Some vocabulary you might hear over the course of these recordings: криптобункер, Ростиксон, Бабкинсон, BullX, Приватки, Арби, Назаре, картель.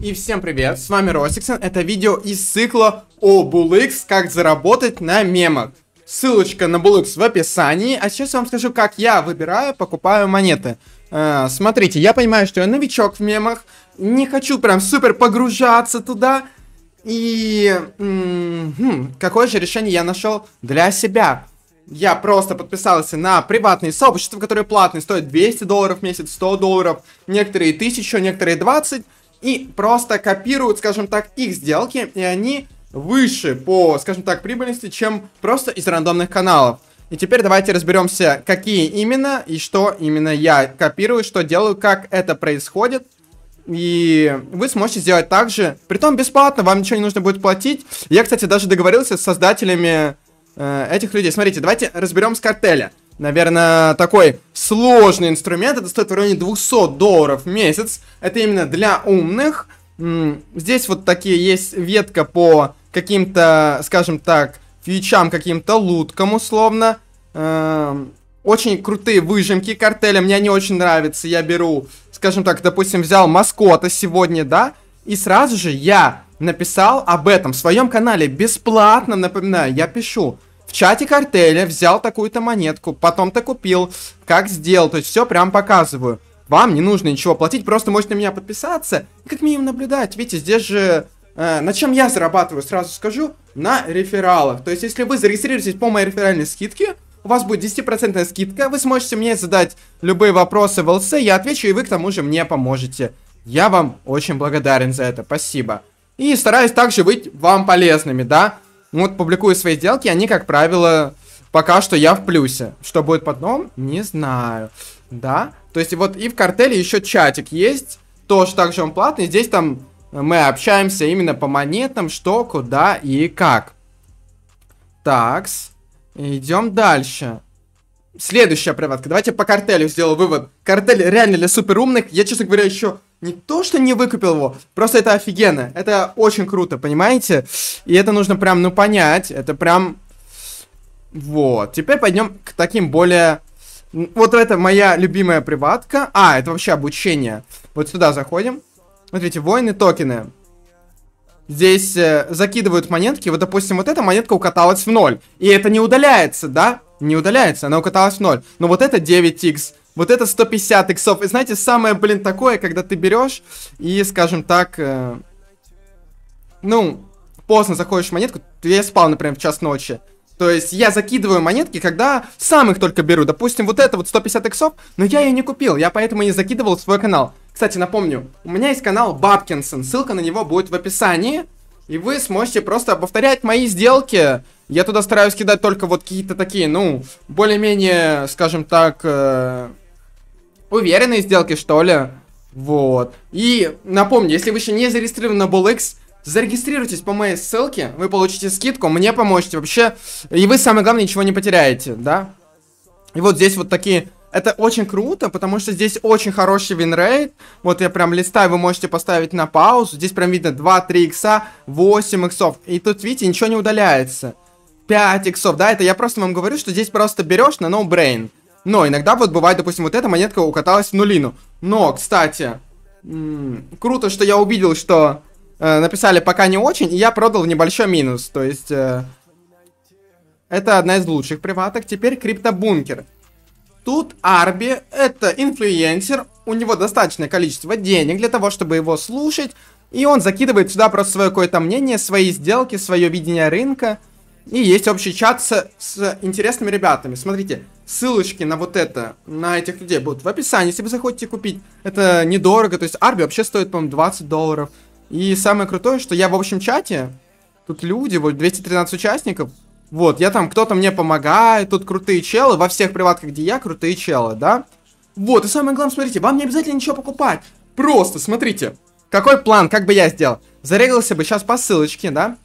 И всем привет, с вами Ростиксон, это видео из цикла о BullX, как заработать на мемах. Ссылочка на BullX в описании, а сейчас я вам скажу, как я выбираю, покупаю монеты. Смотрите, я понимаю, что я новичок в мемах, не хочу прям супер погружаться туда. И какое же решение я нашел для себя? Я просто подписался на приватные сообщества, которые платные, стоят $200 в месяц, $100, некоторые 1000, некоторые 20, и просто копируют, скажем так, их сделки, и они выше по, скажем так, прибыльности, чем просто из рандомных каналов. И теперь давайте разберемся, какие именно и что именно я копирую, что делаю, как это происходит. И вы сможете сделать так же, притом бесплатно, вам ничего не нужно будет платить. Я, кстати, даже договорился с создателями этих людей. Смотрите, давайте разберем с картеля. Наверное, такой сложный инструмент. Это стоит в районе $200 в месяц. Это именно для умных. Здесь вот такие есть ветка по каким-то, скажем так, фьючам, каким-то луткам условно. Очень крутые выжимки картеля. Мне они очень нравятся. Я беру, скажем так, допустим, взял маскота сегодня, да? И сразу же я написал об этом в своем канале бесплатно, напоминаю, я пишу в чате картеля, взял такую-то монетку, потом-то купил, как сделал, то есть все прям показываю. Вам не нужно ничего платить, просто можете на меня подписаться и как минимум наблюдать. Видите, здесь же, на чем я зарабатываю, сразу скажу, на рефералах. То есть если вы зарегистрируетесь по моей реферальной скидке, у вас будет 10% скидка, вы сможете мне задать любые вопросы в ЛС, я отвечу, и вы к тому же мне поможете. Я вам очень благодарен за это, спасибо. И стараюсь также быть вам полезными, да? Вот публикую свои сделки, они, как правило, пока что я в плюсе. Что будет потом, не знаю, да? То есть вот и в картеле еще чатик есть, тоже также он платный. Здесь там мы общаемся именно по монетам, что, куда и как. Такс, идем дальше. Следующая приватка. Давайте по картелю сделаю вывод. Картель реально для суперумных. Я, честно говоря, еще не то, что не выкупил его, просто это офигенно. Это очень круто, понимаете? И это нужно прям, ну, понять. Это прям... Вот. Теперь пойдем к таким более... Вот это моя любимая приватка. А, это вообще обучение. Вот сюда заходим. Смотрите, воины токены. Здесь закидывают монетки. Вот, допустим, вот эта монетка укаталась в 0. И это не удаляется, да? Не удаляется, она укаталась в 0. Но вот это 9x, вот это 150 иксов. И знаете, самое, блин, такое, когда ты берешь и, скажем так, ну, поздно заходишь в монетку. Я спал, например, в час ночи. То есть я закидываю монетки, когда сам их только беру. Допустим, вот это вот 150 иксов, но я ее не купил, я поэтому и не закидывал в свой канал. Кстати, напомню, у меня есть канал Бабкинсон, ссылка на него будет в описании. И вы сможете просто повторять мои сделки. Я туда стараюсь кидать только вот какие-то такие, ну, более-менее, скажем так, уверенные сделки, что ли. Вот. И напомню, если вы еще не зарегистрированы на BullX, зарегистрируйтесь по моей ссылке, вы получите скидку, мне поможете вообще. И вы, самое главное, ничего не потеряете, да? И вот здесь вот такие... Это очень круто, потому что здесь очень хороший винрейт. Вот я прям листаю, вы можете поставить на паузу. Здесь прям видно 2-3 икса, 8 иксов. И тут, видите, ничего не удаляется. 5 иксов, да, это я просто вам говорю, что здесь просто берешь на ноубрейн. Но иногда вот бывает, допустим, вот эта монетка укаталась в нулину. Но, кстати, круто, что я увидел, что написали пока не очень, и я продал в небольшой минус. То есть, это одна из лучших приваток. Теперь криптобункер. Тут Арби, это инфлюенсер, у него достаточное количество денег для того, чтобы его слушать, и он закидывает сюда просто свое какое-то мнение, свои сделки, свое видение рынка, и есть общий чат с интересными ребятами. Смотрите, ссылочки на вот это, на этих людей будут в описании, если вы захотите купить, это недорого, то есть Арби вообще стоит, по-моему, $20, и самое крутое, что я в общем чате, тут люди, вот 213 участников. Вот, я там, кто-то мне помогает, тут крутые челы, во всех приватках, где я, крутые челы, да? Вот, и самое главное, смотрите, вам не обязательно ничего покупать. Просто, смотрите, какой план, как бы я сделал. Зарегался бы сейчас по ссылочке, да,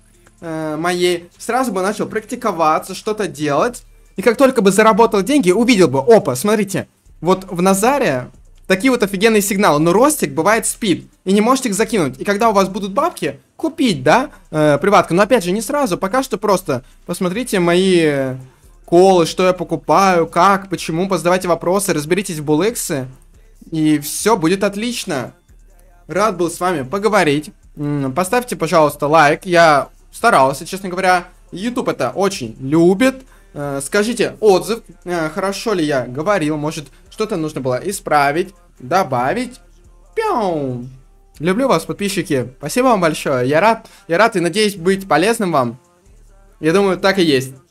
моей, сразу бы начал практиковаться, что-то делать. И как только бы заработал деньги, увидел бы, опа, смотрите, вот в Назаре такие вот офигенные сигналы, но Ростик бывает спит, и не можете их закинуть. И когда у вас будут бабки, купить, да, приватку. Но опять же, не сразу, пока что просто посмотрите мои колы, что я покупаю, как, почему, позадавайте вопросы, разберитесь в BullX, и все будет отлично. рад был с вами поговорить. Поставьте, пожалуйста, лайк. Я старался, честно говоря. YouTube это очень любит. Скажите отзыв, хорошо ли я говорил, может что-то нужно было исправить, добавить. Пяу. Люблю вас, подписчики. Спасибо вам большое. Я рад и надеюсь быть полезным вам. Я думаю, так и есть.